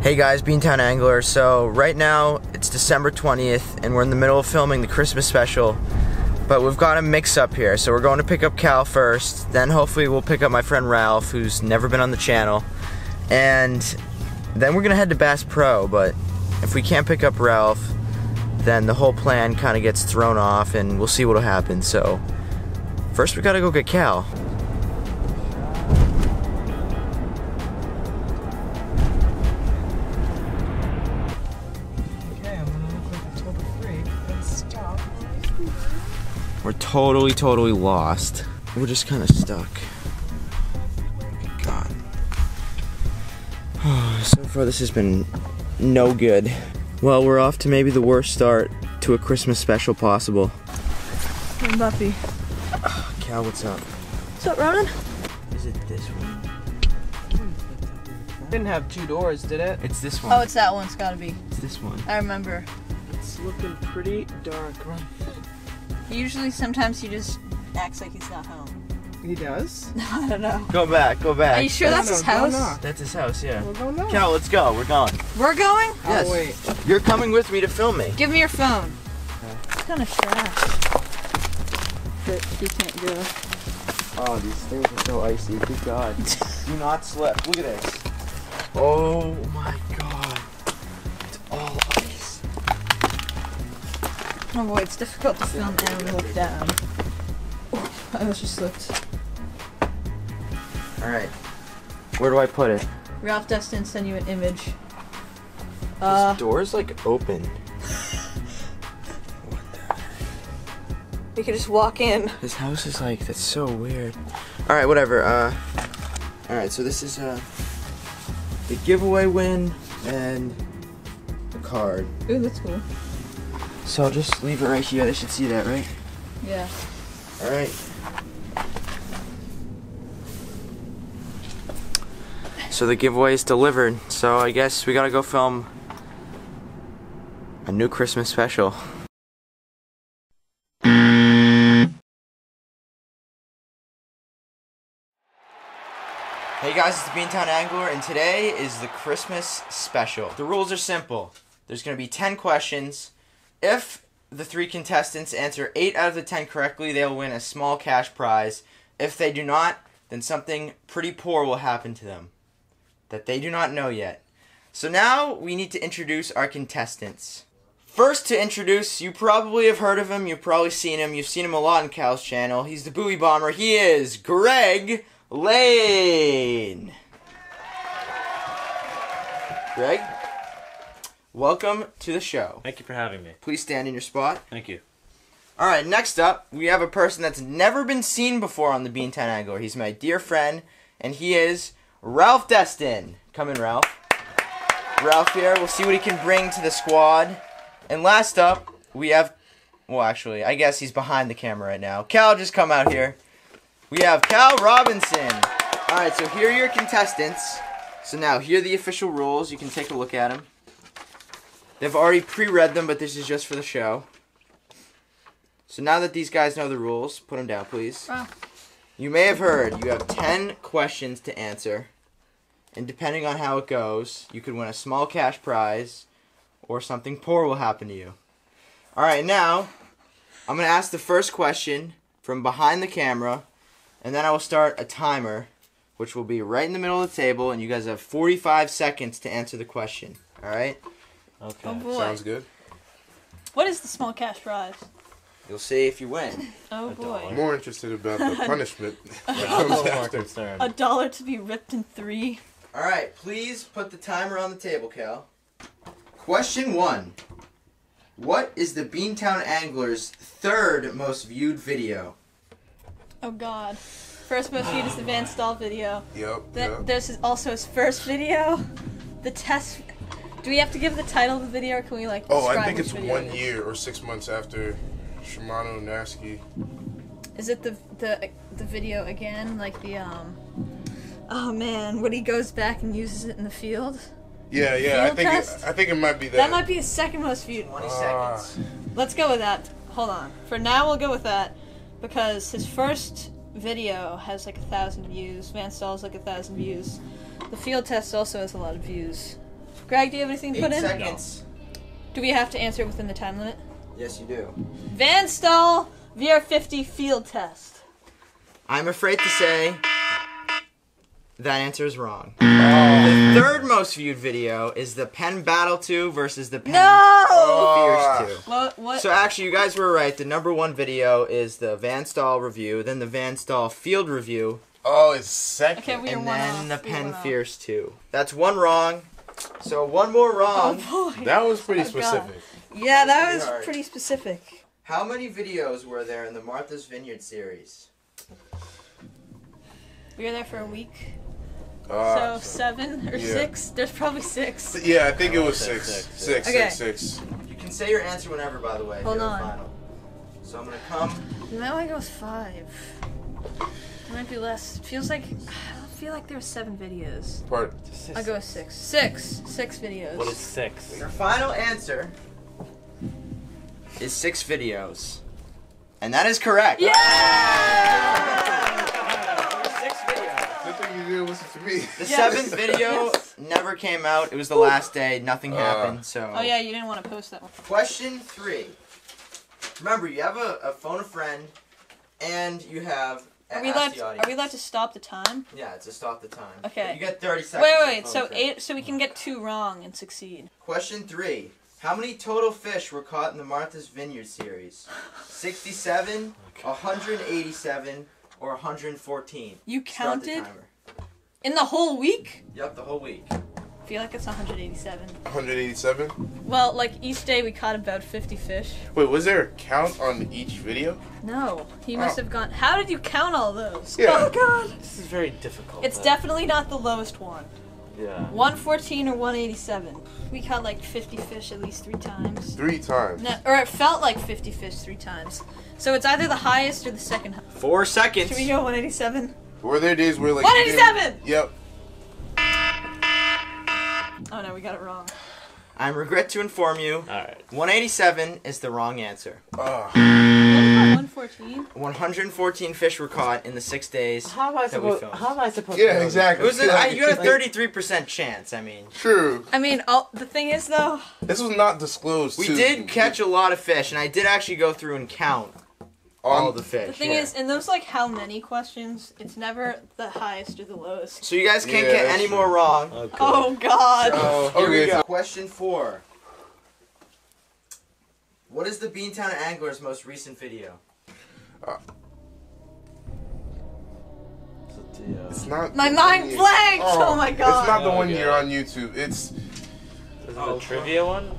Hey guys, Beantown Angler. So right now it's December 20th and we're in the middle of filming the Christmas special, but we've got a mix up here. So we're going to pick up Cal first, then hopefully we'll pick up my friend Ralph, who's never been on the channel, and then we're gonna head to Bass Pro. But if we can't pick up Ralph, then the whole plan kind of gets thrown off and we'll see what'll happen. So first we gotta go get Cal. We're totally lost. We're just kind of stuck. God. Oh, so far this has been no good. Well, we're off to maybe the worst start to a Christmas special possible. I'm Buffy. Oh, Cal, what's up? What's up, Ronan? Is it this one? It didn't have two doors, did it? It's this one. Oh, it's that one. It's gotta be. It's this one. I remember. It's looking pretty dark, right? Usually, sometimes he just acts like he's not home. He does? No, I don't know. Go back, go back. Are you sure that's his house? That's his house, yeah. Well, don't know. Cal, let's go. We're going. We're going? Yes. Oh, wait. You're coming with me to film me. Give me your phone. Okay. It's kind of trash. But you can't do it. Oh, these things are so icy. Good God. Do not slip. Look at this. Oh, my God. It's all ice. Oh boy, it's difficult to film down and look down. Oh, I almost just slipped. Alright. Where do I put it? Ralph Destin sent you an image. This door's like open. What the? We could just walk in. This house is like, that's so weird. Alright, whatever. Alright, so this is the giveaway win and the card. Ooh, that's cool. So I'll just leave it right here. They should see that, right? Yeah. All right. So the giveaway is delivered. So I guess we gotta go film a new Christmas special. Hey guys, it's the Beantown Angler, and today is the Christmas special. The rules are simple. There's gonna be 10 questions. If the 3 contestants answer 8 out of the 10 correctly, they'll win a small cash prize. If they do not, then something pretty poor will happen to them that they do not know yet. So now we need to introduce our contestants. First to introduce, you probably have heard of him, you've probably seen him, you've seen him a lot on Cal's channel. He's the buoy bomber. He is Greg Lane. Greg? Welcome to the show. Thank you for having me. Please stand in your spot. Thank you. All right, next up, we have a person that's never been seen before on the Beantown Angler. He's my dear friend, and he is Ralph Destin. Come in, Ralph. Ralph here. We'll see what he can bring to the squad. And last up, we have... Well, actually, I guess he's behind the camera right now. Cal, just come out here. We have Cal Robinson. All right, so here are your contestants. So now, here are the official rules. You can take a look at them. They've already pre-read them, but this is just for the show. So now that these guys know the rules, put them down, please. Ah. You may have heard you have 10 questions to answer. And depending on how it goes, you could win a small cash prize or something poor will happen to you. All right, now I'm going to ask the first question from behind the camera, and then I will start a timer, which will be right in the middle of the table, and you guys have 45 seconds to answer the question. All right? Okay. Oh boy. Sounds good. What is the small cash prize? You'll see if you win. Oh boy. I'm more interested about the punishment. $1 to be ripped in 3. Alright, please put the timer on the table, Cal. Question 1. What is the Beantown Angler's 3rd most viewed video? Oh god. First most viewed is the Van Staal video. Yep. This is also his first video. The test... Do we have to give the title of the video, or can we, like, describe? I think it's 1 year or 6 months after Shimano Narski. Is it the video again? Like the, oh man, when he goes back and uses it in the field? Yeah, yeah, I think it might be that. That might be the second most viewed. 20 seconds. Let's go with that. Hold on. For now, we'll go with that, because his first video has, like, 1,000 views. Van Staal's, like, 1,000 views. The field test also has a lot of views. Greg, do you have anything to put in? 8 seconds. No. Do we have to answer within the time limit? Yes, you do. Van Staal VR50 field test. I'm afraid to say that answer is wrong. Oh. The third most viewed video is the Pen Battle 2 versus the Pen Fierce 2. What? So actually, you guys were right. The #1 video is the Van Staal review, then the Van Staal field review. Oh, it's second. Okay, and then the Pen Fierce 2. That's one wrong. So one more wrong. Oh, that was pretty specific. God. Yeah, that was pretty specific. How many videos were there in the Martha's Vineyard series? We were there for a week. So 7 or 6? There's probably 6. Yeah, I think it was 6. You can say your answer whenever, by the way. Hold on. Final. So I'm going to come. Now I go 5. It might be less. It feels like, I don't feel like there were 7 videos. I'll go 6. 6 videos. What is 6? Your final answer is 6 videos. And that is correct. Yeah! The 7th video never came out. It was the last day. Nothing happened. So. Oh yeah, you didn't want to post that one. Question 3. Remember, you have a phone a friend, and you have. Are we allowed to stop the time? Yeah, it's a stop the time. Okay. But you get 30 seconds. Wait. So 8. So we can get 2 wrong and succeed. Question 3. How many total fish were caught in the Martha's Vineyard series? 67, 187, or 114. You counted. In the whole week? Yep, the whole week. I feel like it's 187. 187? Well, like each day we caught about 50 fish. Wait, was there a count on each video? No. He must have gone. How did you count all those? Yeah. Oh, God. This is very difficult. It's definitely not the lowest one. Yeah. 114 or 187. We caught like 50 fish at least 3 times. 3 times? No, or it felt like 50 fish 3 times. So it's either the highest or the second highest. 4 seconds. Should we go 187? Were there days where like 187? Yep. Oh no, we got it wrong. I regret to inform you. Alright. 187 is the wrong answer. 114? 114 fish were caught in the 6 days. How am I supposed to know? Yeah, exactly. It was you got a 33% chance, I mean. True. I mean, the thing is though, this was not disclosed. We did catch a lot of fish, and I did actually go through and count. All the fish. The thing is, in those like how many questions, it's never the highest or the lowest. So you guys can't get any more wrong. Okay. Oh God. So, here we go. Question 4. What is the Beantown Angler's most recent video? It's not. My mind blanked. Oh my God. It's not the one you're on YouTube. It's. Is it the trivia one?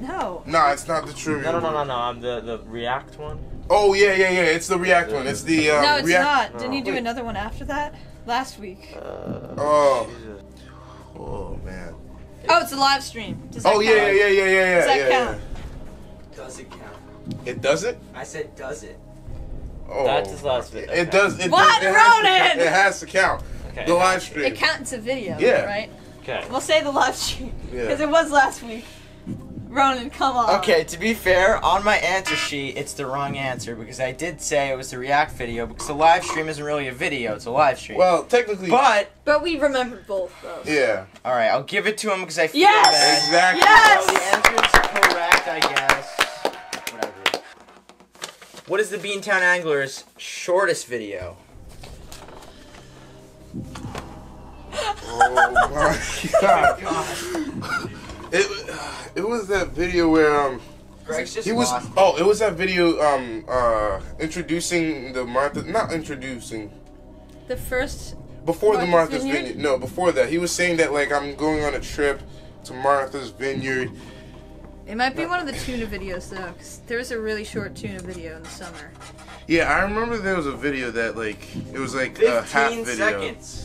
No. No, it's not the trivia. No. I'm the React one. Oh, yeah, it's the React one. It's the, No, it's React. Not. Didn't you do another one after that? Last week. Oh, man. Oh, it's a live stream. Does that count? Yeah. Does that count? Does it count? It doesn't? I said, does it? Oh. That's his last video. It does. It what, Ronan? It has to count. Okay, the live stream. It counts a video, right? Okay. We'll say the live stream. Because it was last week. Ronan, come on. Okay, to be fair, on my answer sheet, it's the wrong answer because I did say it was the React video because the live stream isn't really a video, it's a live stream. Well, technically. But we remembered both, though. Yeah. Alright, I'll give it to him because I feel bad. Exactly. Yes! So the answer's correct, I guess. Whatever. What is the Beantown Angler's shortest video? Oh my God. It was that video where Greg's just lost. It was that video introducing the Martha, not introducing the first before Martha's the Martha's Vineyard. No, before that he was saying that like I'm going on a trip to Martha's Vineyard. It might be one of the tuna videos though, because there was a really short tuna video in the summer. Yeah, I remember there was a video that like it was like a half video. 15 seconds.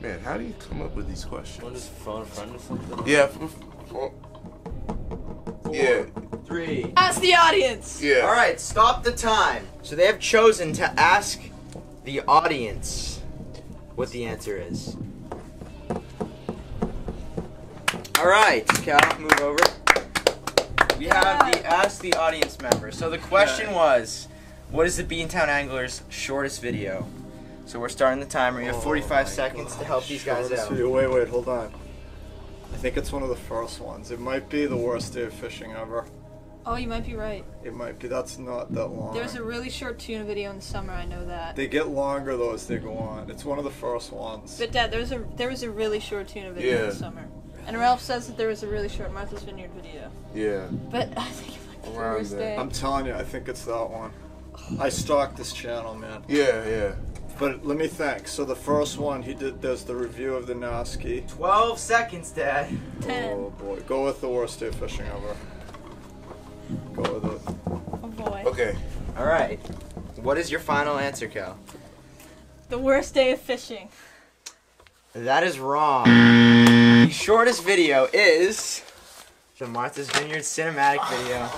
Man, how do you come up with these questions? What is phone a friend or something? Yeah. 4, 3. Ask the audience. Yeah. All right, stop the time. So they have chosen to ask the audience what the answer is. All right, Cal, move over. We have the ask the audience member. So the question was, what is the Beantown Angler's shortest video? So we're starting the timer. You have 45 seconds to help these guys out. Wait, hold on. I think it's one of the first ones. It might be the worst day of fishing ever. Oh, you might be right. It might be. That's not that long. There's a really short tuna video in the summer. I know that. They get longer though as they go on. It's one of the first ones. But Dad, there was a really short tuna video in the summer. And Ralph says that there was a really short Martha's Vineyard video. Yeah. But I think it might be the worst day. I'm telling you, I think it's that one. I stalked this channel, man. Yeah, yeah. But let me think. So the first one he did, there's the review of the Narski. 12 seconds, Dad. 10. Oh boy, go with the worst day fishing ever. Go with it. Oh boy. Okay. All right. What is your final answer, Cal? The worst day of fishing. That is wrong. The shortest video is the Martha's Vineyard cinematic video.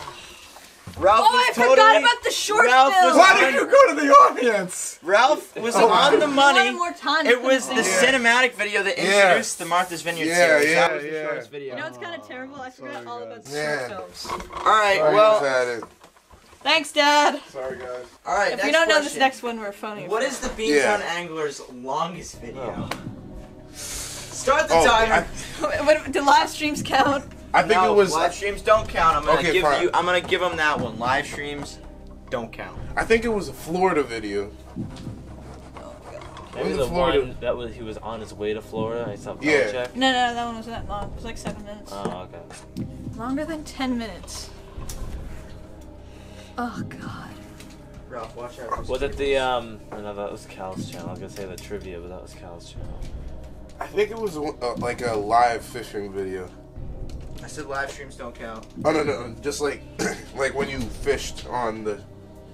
Ralph I forgot about the short film. Why did you go to the audience? Ralph was on the money. It was the cinematic video that introduced the Martha's Vineyard series. That was the shortest video. You know, it's kind of terrible. I forgot all about the short films. All right, well. Thanks, Dad. Sorry, guys. All right, if we don't know this next one, we're funny. What is the Beantown Angler's longest video? Start the timer. Do live streams count? I think it was live streams don't count. I'm gonna give them that one. Live streams don't count. I think it was a Florida video. Oh God. Maybe the Florida one that was he was on his way to Florida. I saw No, that one wasn't that long. It was like 7 minutes. Oh, okay. Longer than 10 minutes. Oh God. Ralph, watch out. Was it the No, that was Cal's channel. I was gonna say the trivia, but that was Cal's channel. I think it was like a live fishing video. I said live streams don't count. Oh no, just like like when you fished on the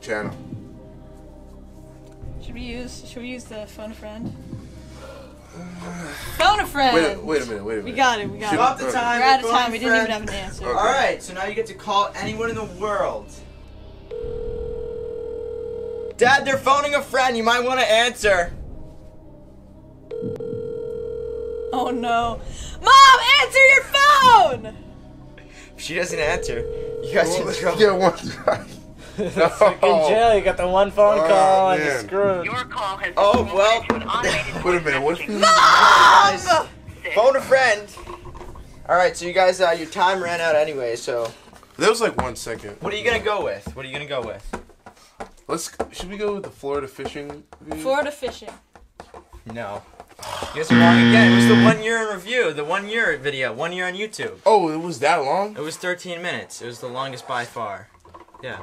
channel. Should we use the phone a friend? Phone a friend. Wait a minute. We got it. Stop the time. We're out of time. We didn't even have an answer. Okay. All right, so now you get to call anyone in the world. Dad, they're phoning a friend. You might want to answer. Oh no. Mom, answer your phone! If she doesn't answer, you guys are in trouble. You get one try. Freaking jail, you got the one phone call and you're screwed. Your call has wait a minute, what if you... Mom! Phone a friend. Alright, so you guys, your time ran out anyway, so... That was like 1 second. What are you gonna go with? Should we go with the Florida fishing? Florida fishing. No. You guys are wrong again. It was the 1 year in review, the 1 year video, 1 year on YouTube. Oh, it was that long? It was 13 minutes. It was the longest by far. Yeah.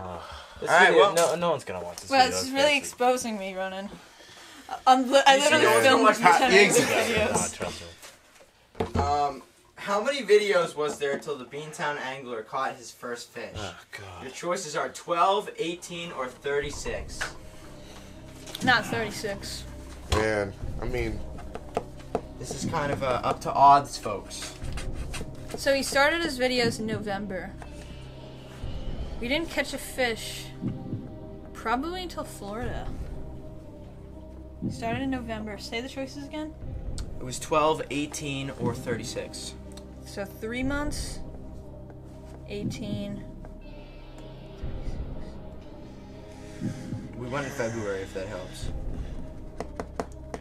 Alright, well. No one's going to watch this video. Well, it's really exposing me, Ronan. I literally filmed 10 minutes of videos. How many videos was there until the Beantown Angler caught his first fish? Oh, God. Your choices are 12, 18, or 36. Not 36. Man, I mean... This is kind of up to odds, folks. So he started his videos in November. We didn't catch a fish probably until Florida. He started in November. Say the choices again. It was 12, 18, or 36. So 3 months, 18. We went in February, if that helps.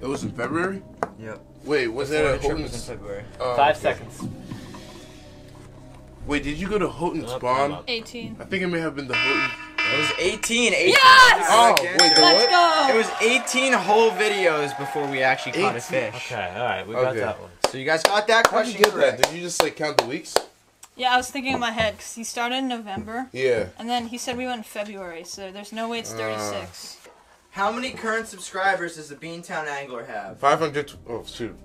It was in February? Yep. Wait, was that a Houghton's? Was in February. 5 seconds. Wait, did you go to Houghton's Bond? 18. I think it may have been the Houghton. It was 18. 18. Yes! Oh, wait, let's go! It was 18 whole videos before we actually caught a fish. Okay, alright, we got that one. So you guys got that question? How did you get that? Did you just like count the weeks? Yeah, I was thinking in my head, because he started in November. Yeah. And then he said we went in February, so there's no way it's 36. How many current subscribers does the Beantown Angler have? 500. Oh, shoot.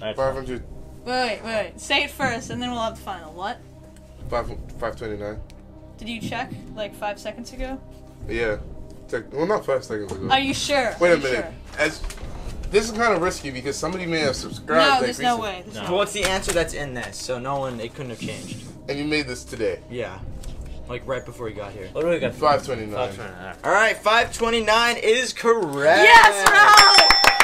500. Wait. Say it first, and then we'll have the final. What? 529. Did you check like 5 seconds ago? Yeah. Well, not 5 seconds ago. Are you sure? Wait a minute. Sure? This is kind of risky because somebody may have subscribed. No, there's no way. Well, it's the answer that's in this, so it couldn't have changed. And you made this today. Yeah. Like right before you got here. Literally got 529. 529. All right, 529 is correct. Yes, Ralph!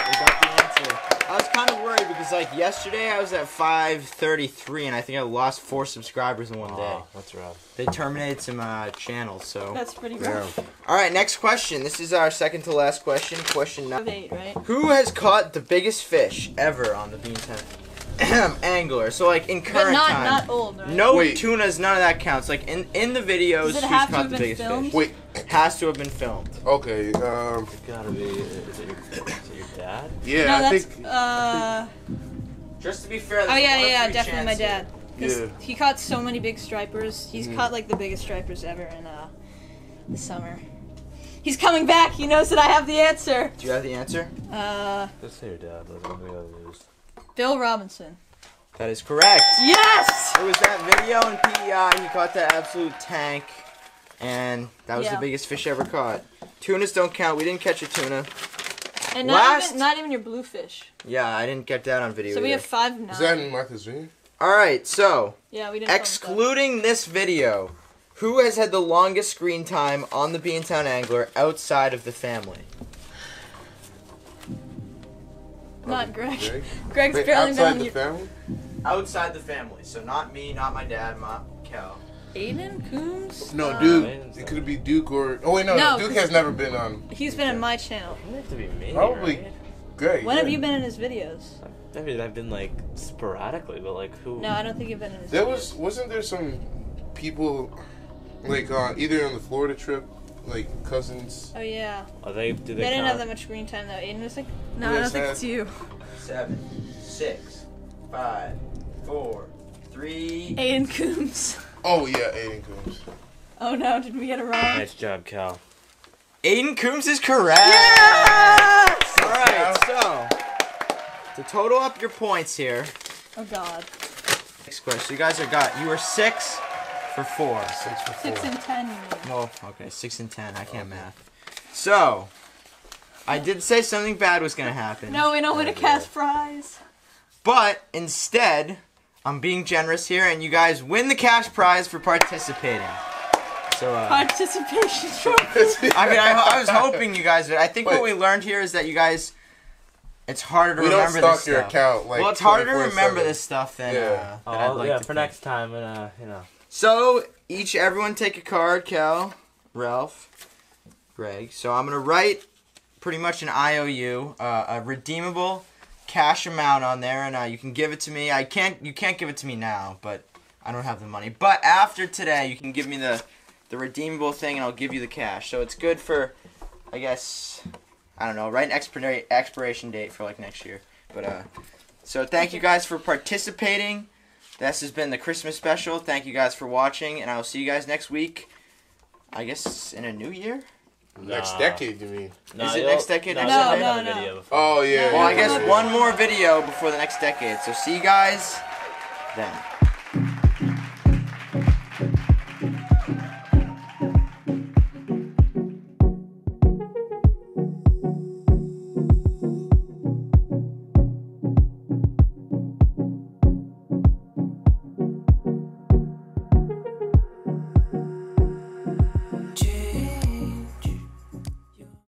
We got the answer. I was kind of worried because Because like yesterday I was at 533 and I think I lost 4 subscribers in one day. That's rough. They terminated some channels, so. That's pretty rough. Alright, next question. This is our second to last question. Question 9. Right? Who has caught the biggest fish ever on the Beantown Angler? So like in current time. Not old, right? No tunas, none of that counts. Like in the videos, who's caught the biggest fish? Wait. Has to have been filmed. Okay, It's gotta be, is it your dad? Yeah, no, I think... Just to be fair, yeah, definitely my dad. Yeah. He caught so many big stripers. He's caught, like, the biggest stripers ever in, the summer. He's coming back! He knows that I have the answer! Do you have the answer? Just say your dad, let me lose. Phil Robinson. That is correct! Yes! It was that video in PEI, he caught that absolute tank. And that was the biggest fish ever caught. Tunas don't count. We didn't catch a tuna. And not even your bluefish. Yeah, I didn't get that on video So either. We have 5 now. Is that in Martha's Vineyard? Alright, so, we didn't excluding this video, who has had the longest screen time on the Beantown Angler outside of the family? Not Greg. Greg's barely outside the family? Outside the family. So not me, not my dad, my Cal. Aidan Coombs? No, Duke. It could be Duke or... Oh, wait, no. Duke has never been on... He's been on my channel. It have to be me, probably. Right? Great. When have you been in his videos? I mean, I've been, like, sporadically, but, like, who... No, I don't think you've been in his videos. Wasn't there some people, like, either on the Florida trip, like, cousins? Oh, yeah. Are they... Do they didn't have that much screen time, though. Aidan was like... No, I don't think it's you. 7, 6, 5, 4, 3... Aidan Coombs. Oh, yeah, Aidan Coombs. Oh, no, did we get it wrong? Nice job, Cal. Aidan Coombs is correct! Yes! All right, so, to total up your points here. Oh, God. Next question. You guys are you were 6 for 4. 6 for 4. 6 and 10. Well, okay, 6 and 10. I can't math. So, I did say something bad was going to happen. No, we don't win a cash prize. But, instead... I'm being generous here, and you guys win the cash prize for participating. So, participation trophy. I mean, I was hoping you guys would. I think what we learned here is that you guys, it's harder to remember this stuff. Account, like, well, it's harder to remember this stuff than. Yeah. Than for next time, and you know. So everyone take a card. Cal, Ralph, Greg. So I'm gonna write pretty much an IOU, a redeemable cash amount on there, and you can give it to me. You can't give it to me now, but I don't have the money. But after today, you can give me the redeemable thing, and I'll give you the cash. So it's good for, I guess, I don't know, right? An expiration date for like next year. But so thank you guys for participating. This has been the Christmas special. Thank you guys for watching, and I'll see you guys next week. I guess in a new year. Next decade, you mean? No, is it next decade? No. Oh, yeah. Well, I guess one more video before the next decade. So see you guys then.